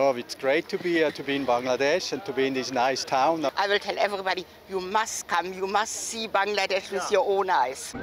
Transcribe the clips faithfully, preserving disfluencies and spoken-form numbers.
Oh, it's great to be here, to be in Bangladesh and to be in this nice town. I will tell everybody, you must come, you must see Bangladesh with your own eyes.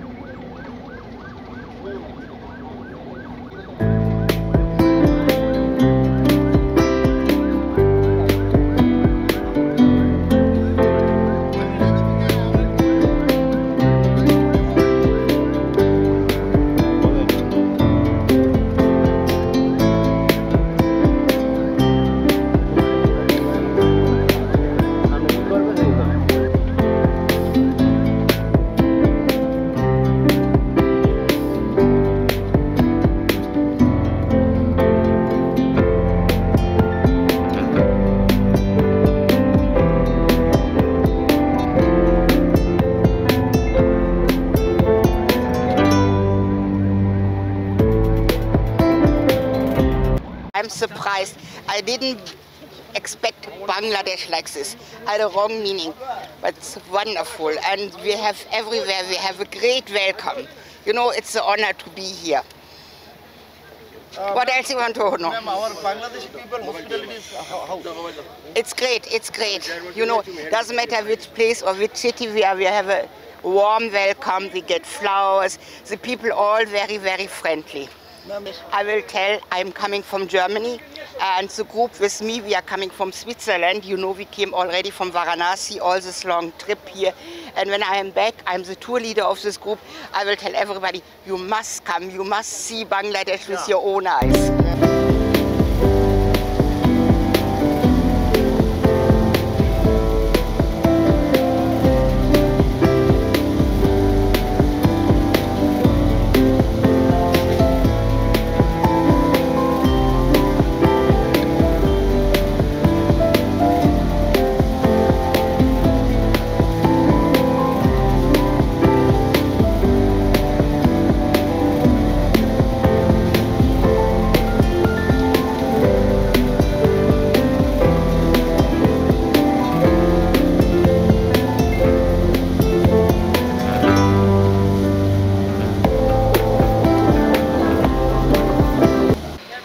I'm surprised. I didn't expect Bangladesh like this. I had a wrong meaning, but it's wonderful. And we have everywhere, we have a great welcome. You know, it's an honor to be here. What else you want to know? Ma'am, our Bangladeshi people hospitality is how? It's great, it's great. You know, it doesn't matter which place or which city we are, we have a warm welcome, we get flowers. The people all very, very friendly. I will tell, I'm coming from Germany, and the group with me, we are coming from Switzerland. You know, we came already from Varanasi, all this long trip here. And when I am back, I'm the tour leader of this group. I will tell everybody, you must come, you must see Bangladesh with your own eyes.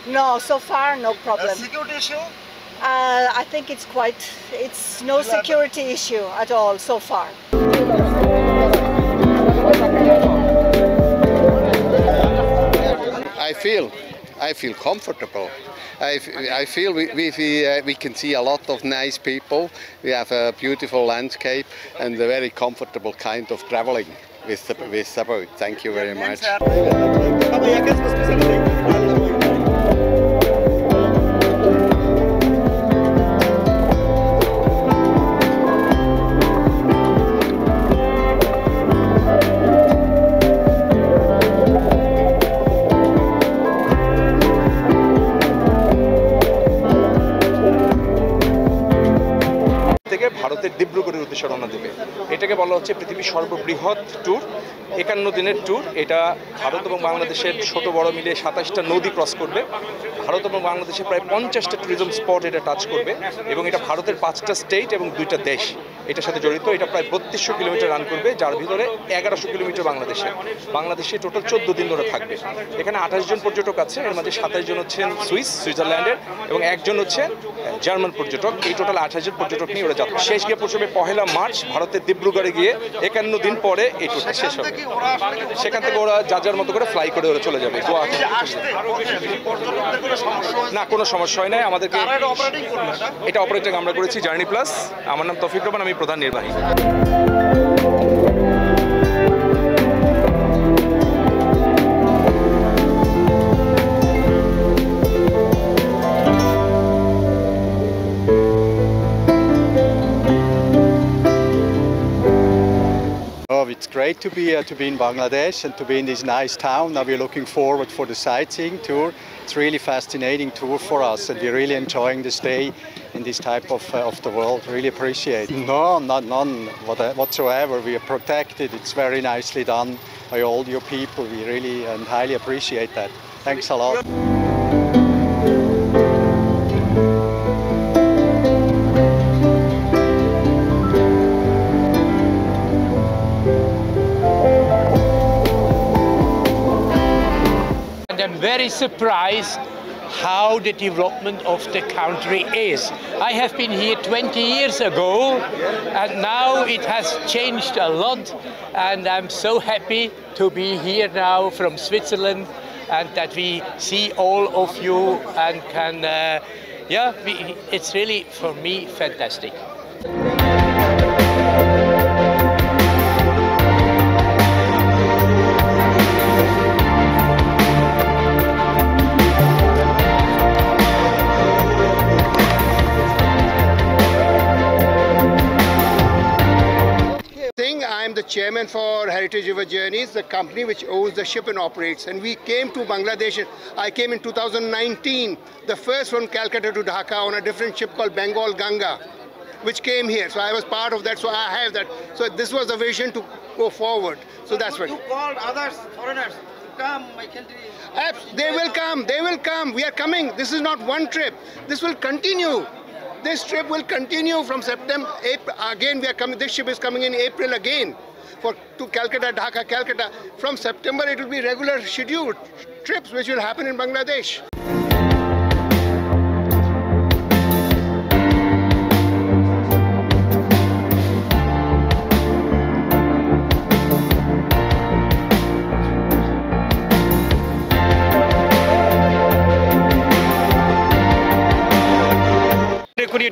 No, so far no problem. A security issue? Uh, I think it's quite, it's no security issue at all so far. I feel, I feel comfortable. I, I feel we, we, we, uh, we can see a lot of nice people. We have a beautiful landscape and a very comfortable kind of traveling with the, with the boat. Thank you very much. ভারতের ডিব্রুগড়ের উদ্দেশ্যে রওনা দেবে। এটাকে বলা হচ্ছে পৃথিবীর সর্ববৃহৎ tour, একান্ন দিনের ট্যুর। এটা ভারত এবং বাংলাদেশের ছোট বড় মিলে সাতাশটা নদী ক্রস করবে। ভারত এবং বাংলাদেশে প্রায় পঞ্চাশটা ট্যুরিজম স্পট এটা টাচ করবে এবং এটা ভারতের পাঁচটা স্টেট এবং দুইটা দেশ এটার সাথে জড়িত। এটা প্রায় বত্রিশশো কিলোমিটার রান করবে, যার ভিতরে এগারোশো কিলোমিটার বাংলাদেশে বাংলাদেশে টোটাল চোদ্দ দিন ধরে থাকবে। এখানে আঠাশ জন পর্যটক আছে, এর মাঝে সাতাশ জন হচ্ছেন সুইস সুইজারল্যান্ডের এবং একজন হচ্ছে জার্মান পর্যটক। এই টোটাল আঠাশ জন পর্যটক নিয়ে ওরা যাত্রা শেষ গিয়ে পৌঁছবে পহেলা মার্চ ভারতের ডিব্রুগড়ে গিয়ে। একান্ন দিন পরে এই টোটাল শেষ হবে। সেখান থেকে ওরা যা যার মতো করে ফ্লাই করে ওরা চলে যাবে। না, কোনো সমস্যা হয় নাই আমাদেরকে। এটা অপারেটিং আমরা করেছি জার্নি প্লাস। আমার নাম তৌফিক রহমান, আমি প্রধান নির্বাহী। It's great to be here, to be in Bangladesh and to be in this nice town. Now we're looking forward for the sightseeing tour. It's really fascinating tour for us and we're really enjoying the stay in this type of, uh, of the world. Really appreciate it. No, not none whatsoever. We are protected. It's very nicely done by all your people. We really and highly appreciate that. Thanks a lot. I'm very surprised how the development of the country is. I have been here twenty years ago, and now it has changed a lot, and I'm so happy to be here now from Switzerland, and that we see all of you and can, uh, yeah, we, it's really, for me, fantastic. I'm the chairman for Heritage River Journeys, the company which owns the ship and operates. And we came to Bangladesh. I came in two thousand nineteen, the first from Calcutta to Dhaka on a different ship called Bengal Ganga, which came here. So I was part of that. So I have that. So this was the vision to go forward. So that's what. You called others, foreigners, to come, my country. They will come. They will come. We are coming. This is not one trip. This will continue. This trip will continue from September, April. Again, we are coming. This ship is coming in April again, for to Calcutta, Dhaka, Calcutta. From September, it will be regular scheduled trips which will happen in Bangladesh.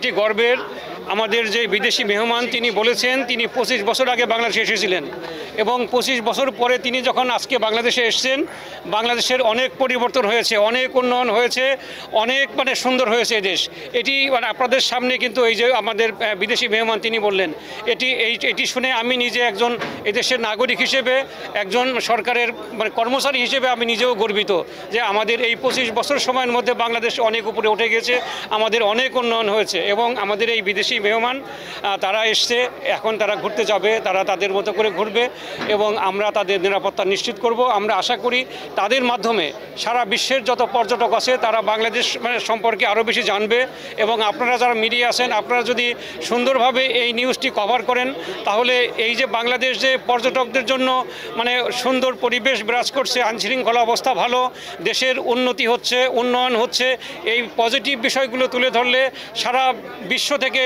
এটি গর্বের আমাদের যে বিদেশি মেহমান তিনি বলেছেন তিনি পঁচিশ বছর আগে বাংলাদেশে এসেছিলেন এবং পঁচিশ বছর পরে তিনি যখন আজকে বাংলাদেশে এসেছেন বাংলাদেশের অনেক পরিবর্তন হয়েছে অনেক উন্নয়ন হয়েছে অনেক মানে সুন্দর হয়েছে এই দেশ এটি মানে আপনাদের সামনে কিন্তু এই যে আমাদের বিদেশি মেহমান তিনি বললেন এটি এটি শুনে আমি নিজে একজন এই দেশের নাগরিক হিসেবে একজন সরকারের মানে কর্মচারী হিসেবে আমি নিজেও গর্বিত যে আমাদের এই পঁচিশ বছর সময়ের মধ্যে বাংলাদেশ অনেক উপরে উঠে গেছে আমাদের অনেক উন্নয়ন হয়েছে এবং আমাদের এই বিদেশি মেহমান তারা এসছে এখন তারা ঘুরতে যাবে তারা তাদের মতো করে ঘুরবে এবং আমরা তাদের নিরাপত্তা নিশ্চিত করব আমরা আশা করি তাদের মাধ্যমে সারা বিশ্বের যত পর্যটক আছে তারা বাংলাদেশ সম্পর্কে আরও বেশি জানবে এবং আপনারা যারা মিডিয়া আছেন আপনারা যদি সুন্দরভাবে এই নিউজটি কভার করেন তাহলে এই যে বাংলাদেশ যে পর্যটকদের জন্য মানে সুন্দর পরিবেশ বিরাজ করছে আইনশৃঙ্খলা অবস্থা ভালো দেশের উন্নতি হচ্ছে উন্নয়ন হচ্ছে এই পজিটিভ বিষয়গুলো তুলে ধরলে সারা বিশ্ব থেকে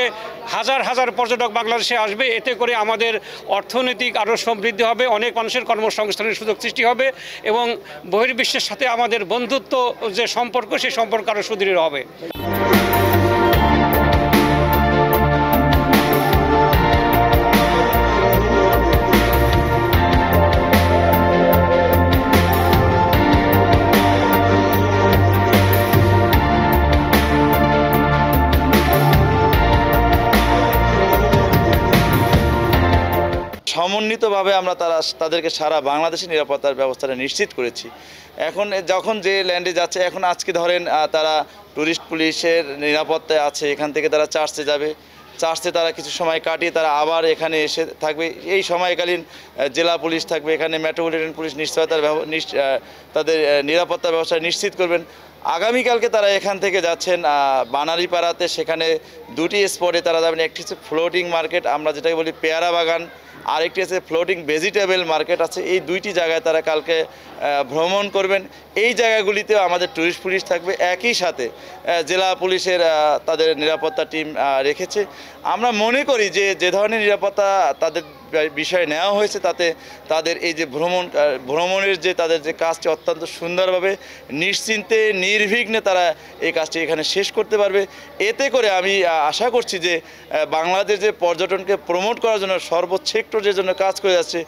হাজার হাজার পর্যটক বাংলাদেশে আসবে এতে করে আমাদের অর্থনৈতিক আরও সমৃদ্ধি হবে অনেক মানুষের কর্মসংস্থানের সুযোগ সৃষ্টি হবে এবং বহির্বিশ্বের সাথে আমাদের বন্ধুত্ব যে সম্পর্ক সেই সম্পর্ক আরও সুদৃঢ় হবে সমন্বিতভাবে আমরা তারা তাদেরকে সারা বাংলাদেশে নিরাপত্তার ব্যবস্থাটা নিশ্চিত করেছি এখন যখন যে ল্যান্ডে যাচ্ছে এখন আজকে ধরেন তারা ট্যুরিস্ট পুলিশের নিরাপত্তায় আছে এখান থেকে তারা চার্চে যাবে চার্চে তারা কিছু সময় কাটিয়ে তারা আবার এখানে এসে থাকবে এই সময়কালীন জেলা পুলিশ থাকবে এখানে মেট্রোপলিটন পুলিশ নিশ্চয়তার তাদের নিরাপত্তা ব্যবস্থা নিশ্চিত করবেন আগামীকালকে তারা এখান থেকে যাচ্ছেন বানারিপাড়াতে সেখানে দুটি স্পটে তারা যাবেন একটি হচ্ছে ফ্লোটিং মার্কেট আমরা যেটাকে বলি পেয়ারাবাগান আরেকটি আছে ফ্লোটিং ভেজিটেবল মার্কেট আছে এই দুইটি জায়গায় তারা কালকে ভ্রমণ করবেন এই জায়গাগুলিতেও আমাদের ট্যুরিস্ট পুলিশ থাকবে একই সাথে জেলা পুলিশের তাদের নিরাপত্তা টিম রেখেছে আমরা মনে করি যে যে ধরনের নিরাপত্তা তাদের বিষয় নেওয়া হয়েছে তাতে তাদের এই যে ভ্রমণ ভ্রমণের যে তাদের যে কাজটি অত্যন্ত সুন্দরভাবে নিশ্চিন্তে নির্বিঘ্নে তারা এই কাজটি এখানে শেষ করতে পারবে এতে করে আমি আশা করছি যে বাংলাদেশ যে পর্যটনকে প্রমোট করার জন্য সর্বোচ্চ সেক্টর যে জন্য কাজ করে যাচ্ছে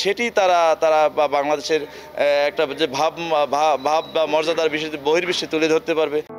সেটি তারা তারা বাংলাদেশের একটা যে ভাব ভাব বা মর্যাদার বিষয়টি বহির্বিশ্বে তুলে ধরতে পারবে